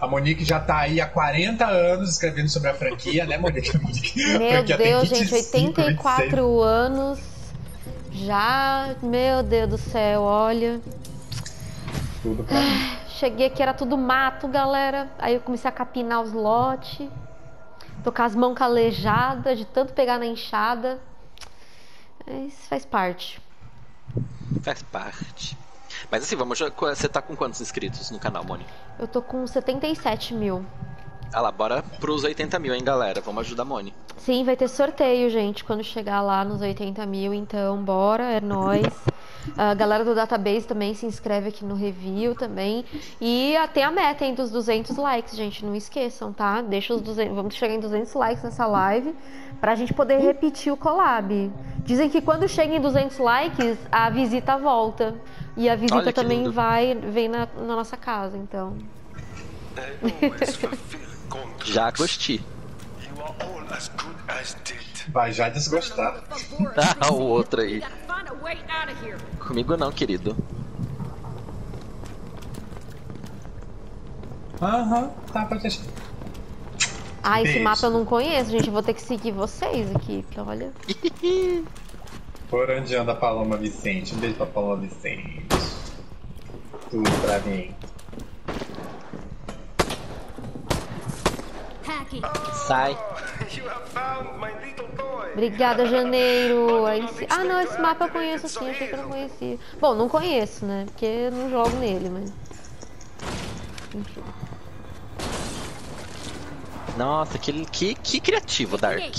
A Monique já tá aí há 40 anos escrevendo sobre a franquia, né, Monique? Meu Deus, gente, 84 anos já, meu Deus do céu, olha. Tudo pra mim. Cheguei aqui, era tudo mato, galera. Aí eu comecei a capinar os lotes. Tô com as mãos calejadas de tanto pegar na enxada. Isso faz parte. Faz parte. Mas assim, vamos. Você tá com quantos inscritos no canal, Moni? Eu tô com 77 mil. Ah lá, bora pros 80 mil, hein, galera? Vamos ajudar a Moni. Sim, vai ter sorteio, gente, quando chegar lá nos 80 mil. Então, bora, é nóis. A galera do Database também se inscreve aqui no review também. E até a meta, hein, dos 200 likes, gente. Não esqueçam, tá? Deixa os 200... Vamos chegar em 200 likes nessa live pra gente poder repetir o collab. Dizem que quando chega em 200 likes, a visita volta. E a visita também vai, vem na nossa casa, então. Já gostei. Vai já desgostar. Ah, o outro aí. Comigo não, querido. Aham, tá, pode deixar. Ah, esse mapa eu não conheço, gente. Eu vou ter que seguir vocês aqui, olha. Por onde anda a Paloma Vicente? Um beijo pra Paloma Vicente. Tudo pra mim. Sai. Obrigada, Janeiro. Ah, não, esse mapa eu conheço sim, achei que eu não conhecia. Bom, não conheço, né? Porque eu não jogo nele, mas... Enfim. Nossa, que criativo, Dark.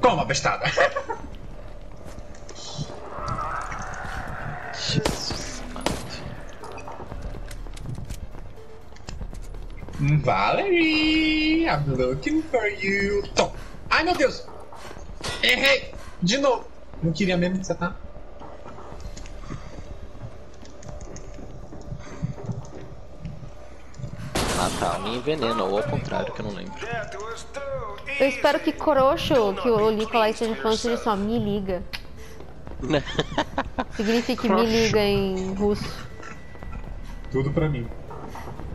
Toma, bestada. Jesus, mano. Valerie, I'm looking for you. Tom. Ai, meu Deus. Errei. De novo. Não queria mesmo que você tá. Ah, tá. Me envenenou, ou ao contrário, que eu não lembro. Eu espero que Corocho, que o Nikolai seja falando só me liga. Significa me liga em russo. Tudo pra mim.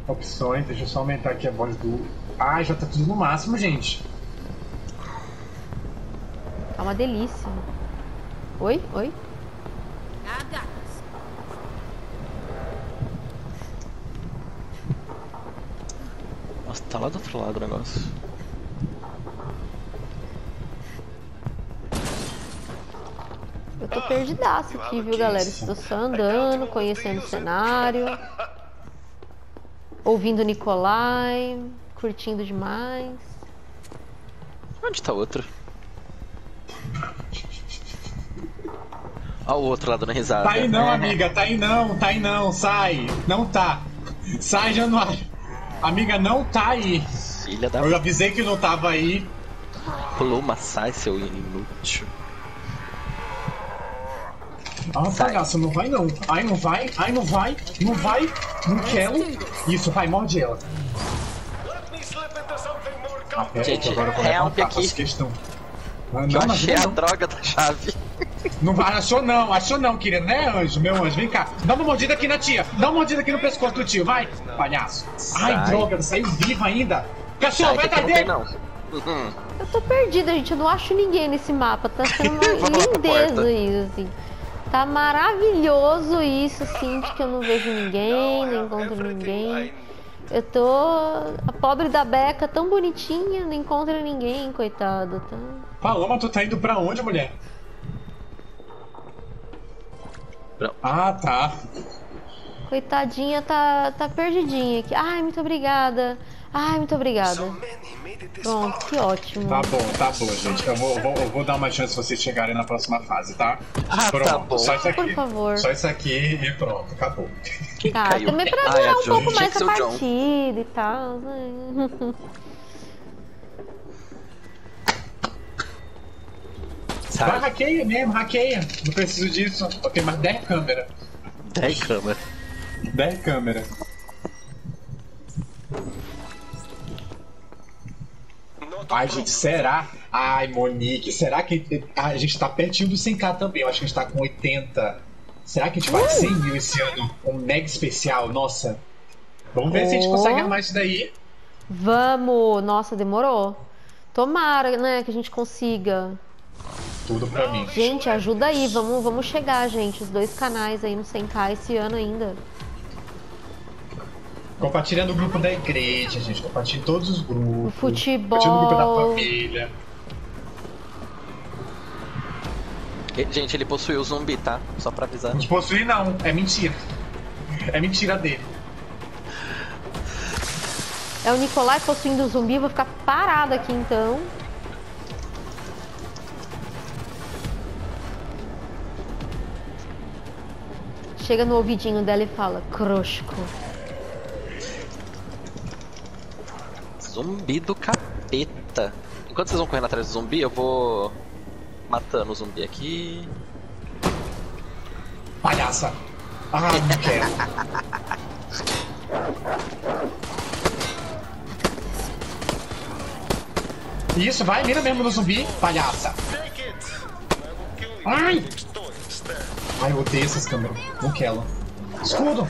Opções, deixa eu só aumentar aqui a voz do... Ah, já tá tudo no máximo, gente. Tá uma delícia. Oi? Oi? Nossa, tá lá do outro lado o negócio. Eu tô perdidaço aqui, viu, galera? Estou só andando, conhecendo o cenário, ouvindo o Nikolai, curtindo demais. Onde tá o outro? Olha o outro lá dando risada. Tá aí não, amiga, tá aí não, sai. Não tá. Sai, Januário. Amiga, não tá aí. Filha da... Eu avisei que não tava aí. Paloma, sai, seu inútil. Ah, palhaço, não vai não. Ai, não vai. Ai, não vai. Não vai. Não quero. Isso, vai, morde ela. Gente, help aqui. Eu achei a droga da chave. Não achou não, querido, né, anjo? Meu anjo, vem cá. Dá uma mordida aqui na tia. Dá uma mordida aqui no pescoço do tio, vai, palhaço. Sai. Ai, droga, saiu viva ainda. Cachorro, vai cadê? Eu tô perdida, gente. Eu não acho ninguém nesse mapa. Tá sendo lindeza isso, assim. Tá maravilhoso isso, assim, de que eu não vejo ninguém, não encontro ninguém. Eu tô... A pobre da Beca, tão bonitinha, não encontra ninguém, coitada. Tá... Paloma, tu tá indo pra onde, mulher? Ah, tá. Coitadinha, tá perdidinha aqui. Ai, muito obrigada. Ai, muito obrigada. Bom, que ótimo. Tá bom, gente. Eu vou dar uma chance vocês chegarem na próxima fase, tá? Ah, pronto, tá bom. Só isso aqui. Por favor. Só isso aqui e pronto, acabou. Tá, caiu. Também pra ganhar um pouco mais a partida e tal. Vai, hackeia mesmo, hackeia. Não preciso disso. Ok, mas 10 câmeras. 10 câmeras. 10 câmeras. Ai, gente, será? Ai, Monique, será que a gente tá pertinho do 100k também? Eu acho que a gente tá com 80. Será que a gente vai 100 mil esse ano? Um mega especial, nossa. Vamos ver se a gente consegue armar isso daí. Vamos! Nossa, demorou. Tomara, né, que a gente consiga. Tudo pra mim. Gente, ajuda aí. Vamos chegar, gente. Os dois canais aí no 100k esse ano ainda. Compartilhando o grupo da igreja, gente. Compartilhando todos os grupos. O futebol. Compartilhando o grupo da família. Gente, ele possuiu o zumbi, tá? Só pra avisar. Não possui não. É mentira. É mentira dele. É o Nikolai possuindo o zumbi. Eu vou ficar parada aqui, então. Chega no ouvidinho dela e fala, crosco. Zumbi do capeta. Enquanto vocês vão correndo atrás do zumbi, eu vou... matando o zumbi aqui. Palhaça! Ah, não quero! Isso, vai, mira mesmo no zumbi, palhaça! Ai! Ai, eu odeio essas câmeras. Não quero. Escudo!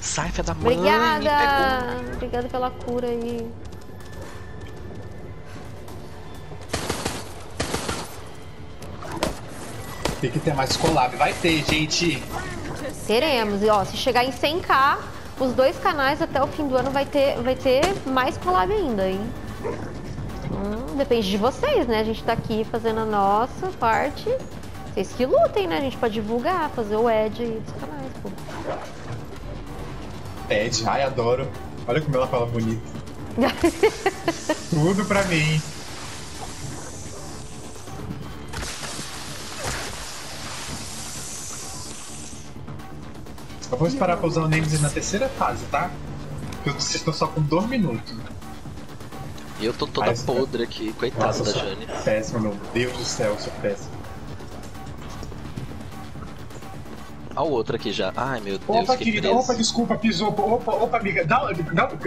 Sai, filha da mãe! Obrigada! Obrigada pela cura aí. Tem que ter mais collab, vai ter, gente. Teremos, e ó, se chegar em 100k, os dois canais até o fim do ano vai ter mais collab ainda, hein? Depende de vocês, né? A gente tá aqui fazendo a nossa parte. Vocês que lutem, né? A gente pode divulgar, fazer o ad aí dos canais, pô. Ad, ai, adoro. Olha como ela fala bonito. Tudo pra mim. Eu vou esperar pra usar o Nemesis na terceira fase, tá? Porque vocês estão só com 2 minutos. E eu tô toda podre aqui, coitada. Nossa, da Jane. Péssimo, meu Deus do céu, eu sou péssimo. Olha o outro aqui já. Ai, meu Deus, opa, que querida, opa, desculpa, pisou. Opa, amiga,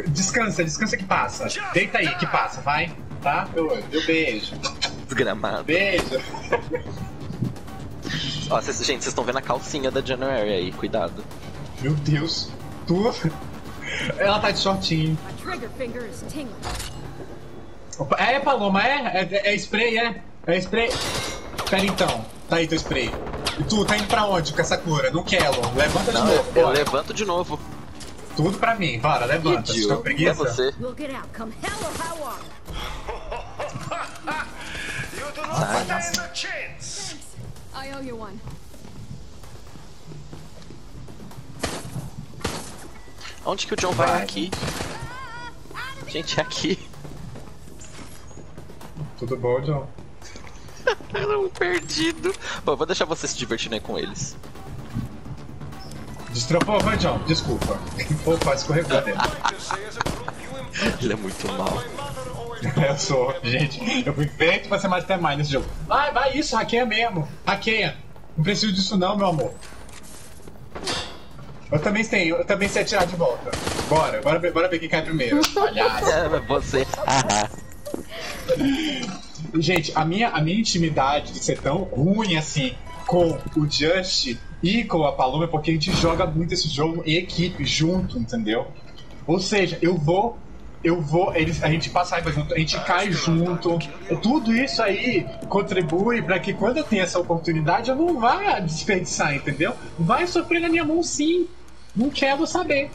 descansa que passa. Deita aí, que passa, vai. Tá? Meu beijo. Desgramado. Beijo. Ó, gente, vocês estão vendo a calcinha da January aí, cuidado. Meu Deus, tu... Ela tá de shortinho. Opa, é, Paloma, é spray, é? É spray? Pera então, tá aí teu spray. E tu, tá indo pra onde com essa cura? Não quero, levanta de novo. Eu levanto de novo. Tudo pra mim, bora, levanta. Você tá preguiça? É você. I owe you one. Onde que o John vai? Aqui? Gente, é aqui. Tudo bom, John? Eu não perdido. Bom, vou deixar você se divertindo aí com eles. Destrapou, vai, John. Desculpa. Opa, escorregou dentro. Ele é muito mal. Eu sou, gente, eu fui feito pra ser mastermind nesse jogo. Vai, isso, hackeia mesmo. Hackeia. Não preciso disso não, meu amor. Eu também sei atirar de volta. Bora ver quem cai primeiro. Palhaço. É, você. Gente, a minha intimidade de ser tão ruim assim com o Just e com a Paloma é porque a gente joga muito esse jogo em equipe, junto, entendeu? Ou seja, a gente passa raiva junto, a gente cai junto. Tudo isso aí contribui pra que quando eu tenho essa oportunidade eu não vá desperdiçar, entendeu? Vai sofrer na minha mão sim. Não quero saber.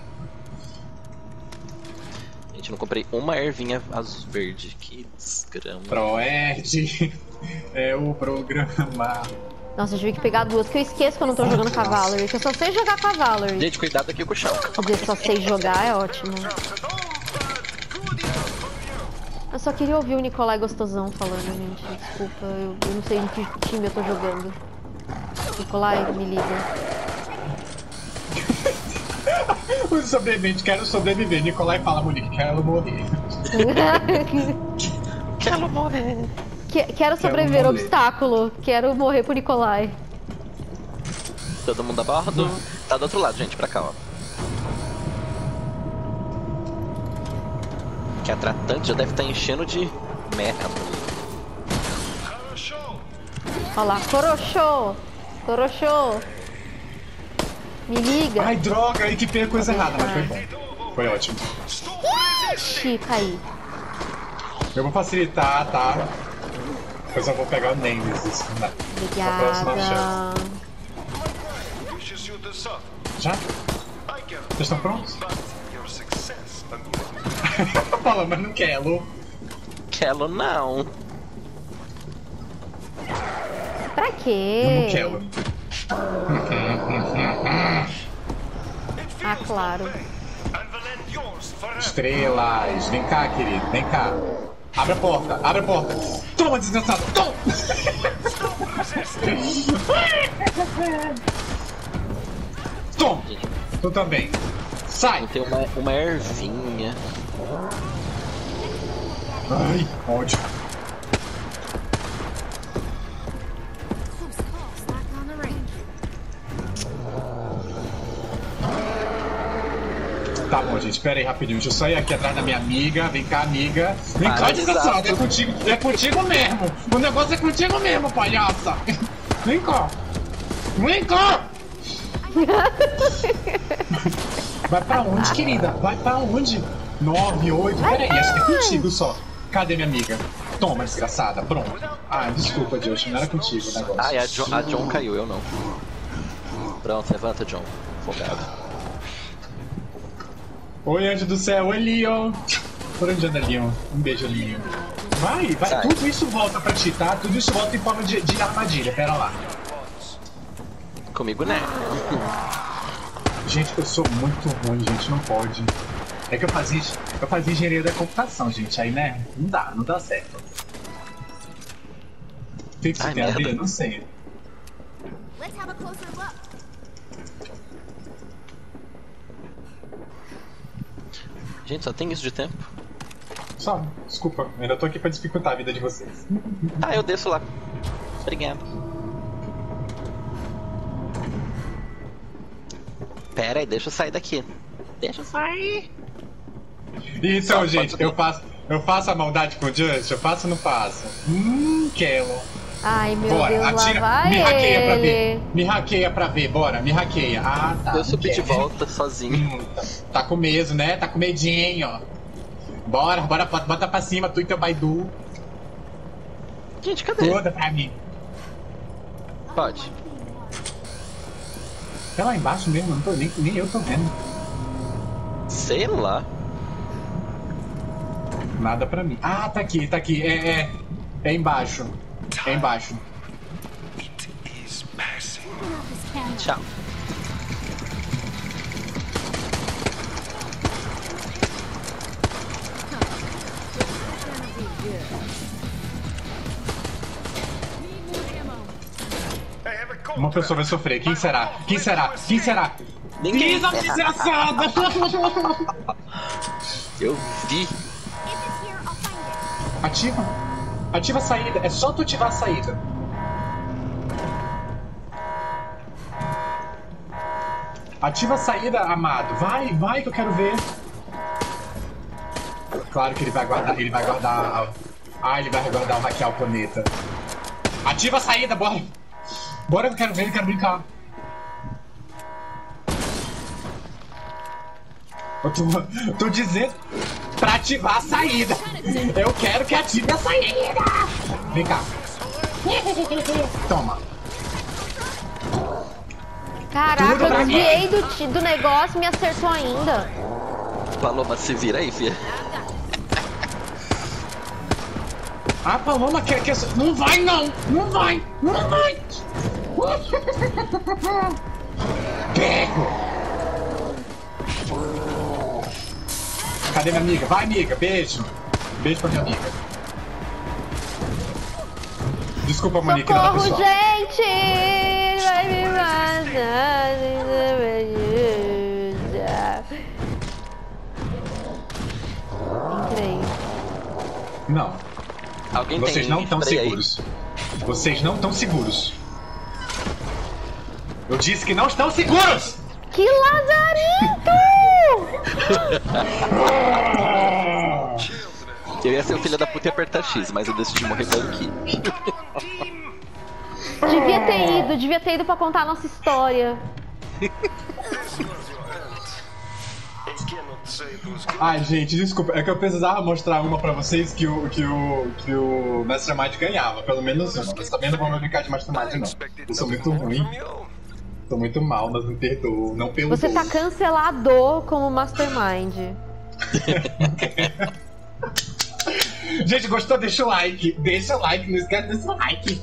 Gente, eu não comprei uma ervinha azul verde. Que desgrama. ProErd é o programa. Nossa, eu tive que pegar duas, que eu esqueço que eu não tô jogando com a Valerie, que eu só sei jogar com a Valerie. Gente, cuidado aqui com o chão. Eu só sei jogar, é ótimo. Eu só queria ouvir o Nikolai gostosão falando, gente. Desculpa, eu não sei em que time eu tô jogando. Nikolai, me liga. Os sobreviventes, quero sobreviver. Nikolai fala, Monique, quero morrer. Quero morrer. Quero sobreviver, morrer. Obstáculo. Quero morrer pro Nikolai. Todo mundo a bordo? Tá do outro lado, gente, pra cá, ó. Que a tratante já deve estar enchendo de merda. Olha lá, Corochô! Me liga. Ai, droga, aí que tem a coisa errada, mas foi bom. Foi ótimo. Ixi, caí. Eu vou facilitar, tá? Depois eu vou pegar o Nemesis. Obrigada. Já? Vocês estão prontos? A Paloma não quer, Lu. Quero não. Pra quê? Não quero. Ah, claro. Estrelas, vem cá, querido, vem cá. Abre a porta, abre a porta. Toma, desgraçado, toma! Toma! Tu também. Sai! Tem uma ervinha. Ai, ódio. Tá bom, gente, pera aí rapidinho, deixa eu só ir aqui atrás da minha amiga. Vem cá, amiga. Vem cá, desgraçada, é contigo mesmo. O negócio é contigo mesmo, palhaça. Vem cá. Vem cá. Vai pra onde, querida? Vai pra onde? 9, 8, pera aí, acho que é contigo só. Cadê minha amiga? Toma, desgraçada, pronto. Ah, desculpa, Deus, não era contigo o negócio. Ah, a John caiu, eu não. Pronto, levanta, John. Focado. Oi, anjo do céu, oi, Leon! Por onde anda, Leon? Um beijo, Leon. Vai, vai, sai. Tudo isso volta pra ti, tá? Tudo isso volta em forma de armadilha, pera lá. Comigo, né? Gente, eu sou muito ruim, gente, não pode. É que eu fazia engenharia da computação, gente, aí, né? Não dá certo. Tem que se ter a ver, não sei. Let's have a closer look. Gente, só tem isso de tempo? Só, desculpa, eu ainda tô aqui pra dificultar a vida de vocês. Ah, eu desço lá. Obrigado. Pera aí, deixa eu sair daqui. Deixa eu sair. Então, só, gente, eu faço a maldade com o Just? Eu faço ou não faço? Kello. Ai, meu bora, Deus, atira. Lá vai me hackeia ele. Pra ver. Me hackeia pra ver, bora, me hackeia. Ah, tá. Eu subi de volta sozinho. Tá com medo, né? Tá com medinho, ó. Bora, bora, bota pra cima, tu e teu Baidu. Gente, cadê? Toda pra mim. Pode. É lá embaixo mesmo, não tô, nem eu tô vendo. Sei lá. Nada pra mim. Ah, tá aqui, tá aqui. É embaixo. É embaixo. Tchau. Uma pessoa vai sofrer. Quem será? Quem será? Quem será? Ninguém. Desgraçada! Eu vi. Ativa. Ativa a saída, é só tu ativar a saída. Ativa a saída, amado. Vai, vai que eu quero ver. Claro que ele vai guardar. Ah, ele vai guardar o hackear o planeta. Ativa a saída, bora! Bora que eu quero ver, eu quero brincar. Eu tô dizendo pra ativar a saída. Eu quero que ative a saída. Vem cá. Toma. Caraca, eu desviei do negócio e me acertou ainda. Paloma, se vira aí, filha. Ah, Paloma quer... Não vai, não. Não vai. Não vai. Pego. Cadê minha amiga? Vai, amiga! Beijo! Beijo pra minha amiga. Desculpa, Monique, não é pessoal. Gente! Vai me mandar... Entrei. Não. Alguém vocês não estão seguros. Aí. Vocês não estão seguros. Eu disse que não estão seguros! Que lazarento! Eu ia ser o filho da puta e apertar X, mas eu decidi morrer pelo aqui. Devia ter ido pra contar a nossa história. Ai, gente, desculpa. É que eu precisava mostrar uma pra vocês que o Mastermind ganhava. Pelo menos uma. Mas também não vou me brincar de Mastermind, não. Eu sou muito ruim. Sou muito mal, mas me perdoa. Não perdoa. Você tá cancelador como Mastermind. Gente, gostou? Deixa o like. Deixa o like. Não esquece desse like.